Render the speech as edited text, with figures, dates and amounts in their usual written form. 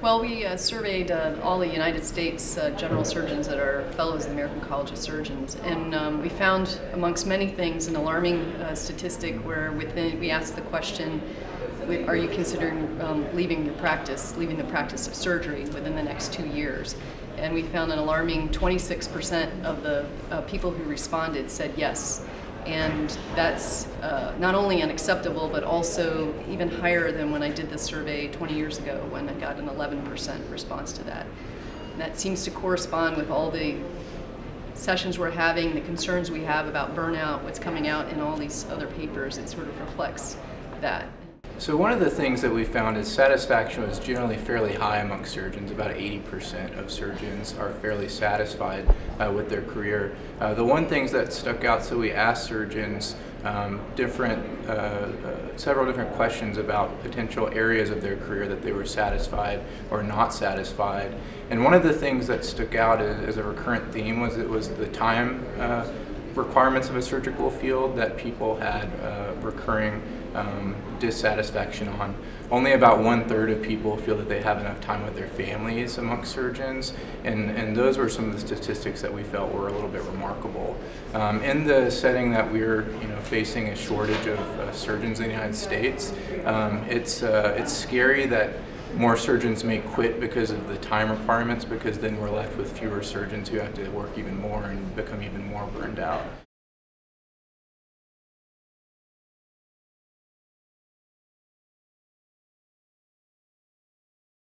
Well, we surveyed all the United States general surgeons that are fellows of the American College of Surgeons, and we found, amongst many things, an alarming statistic where we asked the question, are you considering leaving the practice of surgery within the next 2 years? And we found an alarming 26% of the people who responded said yes. And that's not only unacceptable, but also even higher than when I did this survey 20 years ago, when I got an 11% response to that. And that seems to correspond with all the sessions we're having, the concerns we have about burnout, what's coming out in all these other papers. It sort of reflects that. So one of the things that we found is satisfaction was generally fairly high among surgeons. About 80% of surgeons are fairly satisfied with their career. The one thing that stuck out, so we asked surgeons several different questions about potential areas of their career that they were satisfied or not satisfied. And one of the things that stuck out as a recurrent theme was it was the time requirements of a surgical field that people had recurring dissatisfaction on. Only about 1/3 of people feel that they have enough time with their families amongst surgeons, and those were some of the statistics that we felt were a little bit remarkable. In the setting that we're facing a shortage of surgeons in the United States, it's scary that more surgeons may quit because of the time requirements, because then we're left with fewer surgeons who have to work even more and become even more burned out.